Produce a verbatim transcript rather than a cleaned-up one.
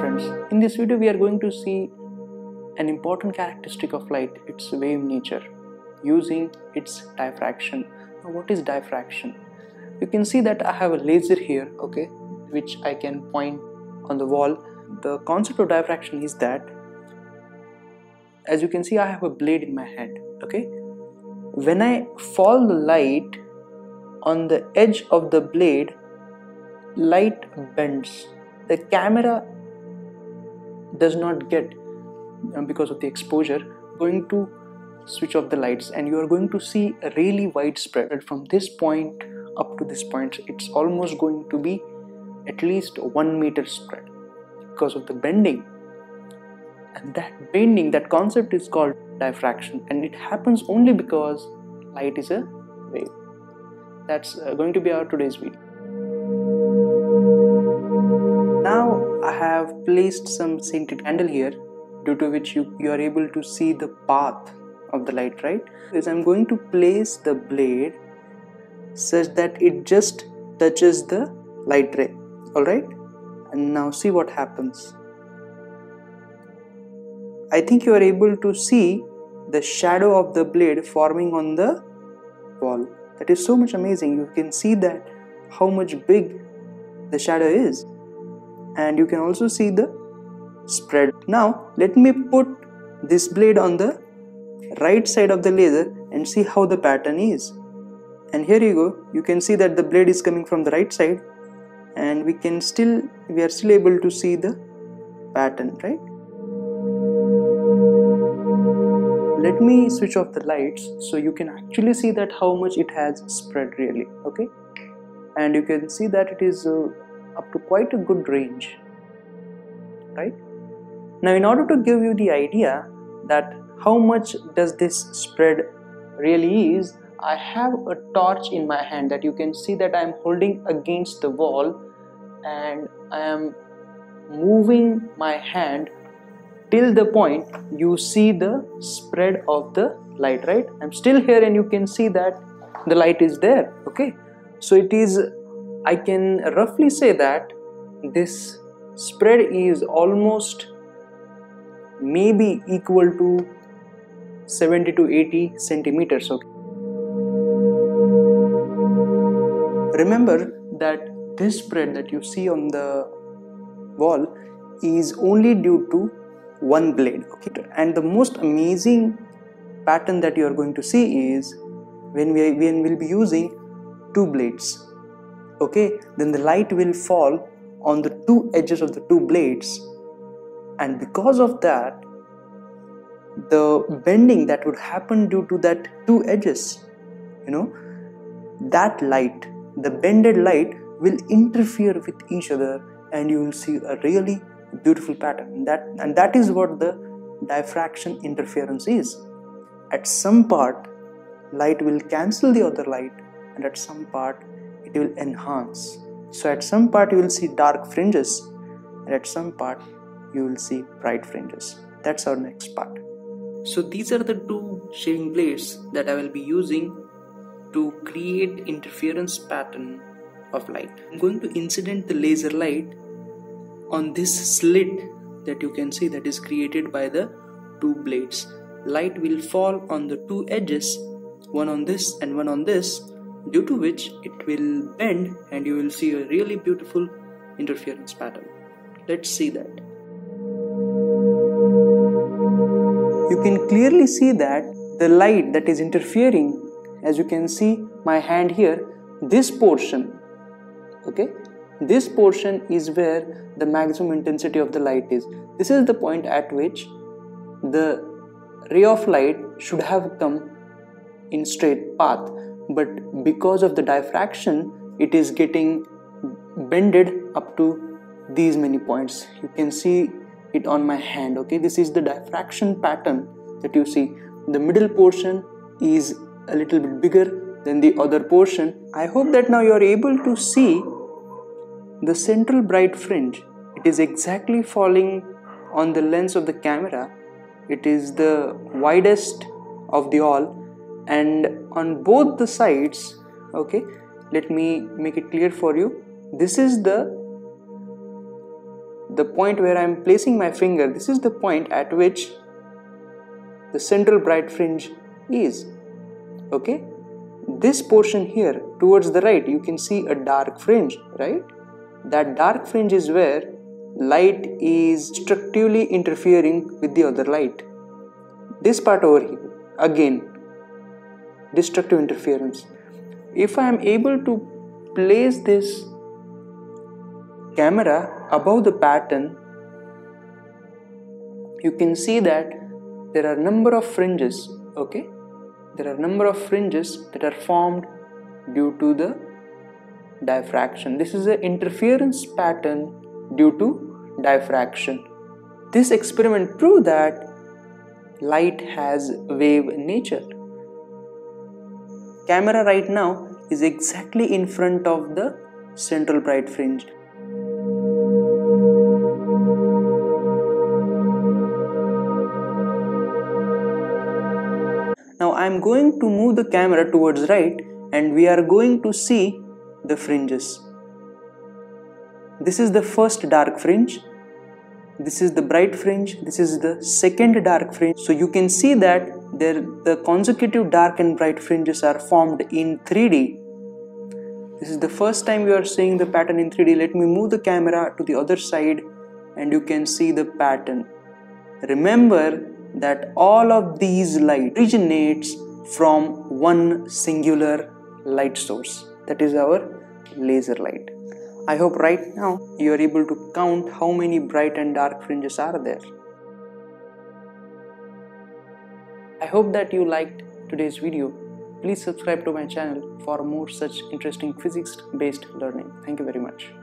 friends, in this video we are going to see an important characteristic of light, its wave nature, using its diffraction. Now what is diffraction? You can see that I have a laser here, okay, which I can point on the wall. The concept of diffraction is that, as you can see, I have a blade in my hand, okay. When I fall the light on the edge of the blade, light bends. The camera does not get, because of the exposure, going to switch off the lights, and you are going to see a really widespread from this point up to this point. It's almost going to be at least one meter spread because of the bending, and that bending, that concept is called diffraction, and it happens only because light is a wave. That's going to be our today's video. Now I have placed some scented candle here, due to which you, you are able to see the path of the light, right? Because I'm going to place the blade such that it just touches the light ray, alright? And now see what happens. I think you are able to see the shadow of the blade forming on the wall. That is so much amazing. You can see that how much big the shadow is, and you can also see the spread. Now let me put this blade on the right side of the laser and see how the pattern is. And here you go, you can see that the blade is coming from the right side, and we can still we are still able to see the pattern, right? Let me switch off the lights so you can actually see that how much it has spread really, okay? And you can see that it is uh, up to quite a good range, right? Now in order to give you the idea that how much does this spread really is, I have a torch in my hand that you can see that I am holding against the wall, and I am moving my hand till the point you see the spread of the light, right? I'm still here and you can see that the light is there, okay? So it is, I can roughly say that this spread is almost maybe equal to seventy to eighty centimeters, okay? Remember that this spread that you see on the wall is only due to one blade, okay? And the most amazing pattern that you are going to see is when we when we'll be using two blades, okay? Then the light will fall on the two edges of the two blades, and because of that, the bending that would happen due to that two edges, you know, that light, the bended light, will interfere with each other, and you will see a really beautiful pattern. That and that is what the diffraction interference is. At some part, light will cancel the other light, and at some part it will enhance. So at some part you will see dark fringes, and at some part you will see bright fringes. That's our next part. So these are the two shaving blades that I will be using to create interference pattern of light. I'm going to incident the laser light on this slit that you can see that is created by the two blades. Light will fall on the two edges, one on this and one on this, due to which it will bend, and you will see a really beautiful interference pattern. Let's see that. You can clearly see that the light that is interfering, as you can see my hand here, this portion, okay, this portion is where the maximum intensity of the light is. This is the point at which the ray of light should have come in straight path, but because of the diffraction, it is getting bended up to these many points. You can see it on my hand, okay? This is the diffraction pattern that you see. The middle portion is a little bit bigger than the other portion. I hope that now you are able to see the central bright fringe. It is exactly falling on the lens of the camera. It is the widest of the all, and on both the sides, okay, let me make it clear for you. This is the the point where I am placing my finger, this is the point at which the central bright fringe is. Okay, this portion here towards the right, you can see a dark fringe, right? That dark fringe is where light is destructively interfering with the other light. This part over here, again, destructive interference. If I am able to place this camera above the pattern, you can see that there are number of fringes, okay? There are number of fringes that are formed due to the diffraction. This is an interference pattern due to diffraction. This experiment proved that light has wave nature. Camera right now is exactly in front of the central bright fringe. Now I am going to move the camera towards right and we are going to see the fringes. This is the first dark fringe, this is the bright fringe, this is the second dark fringe. So you can see that there, the consecutive dark and bright fringes are formed in three D. This is the first time you are seeing the pattern in three D. Let me move the camera to the other side and you can see the pattern. Remember that all of these light originates from one singular light source, that is our laser light. I hope right now you are able to count how many bright and dark fringes are there. I hope that you liked today's video. Please subscribe to my channel for more such interesting physics based learning. Thank you very much.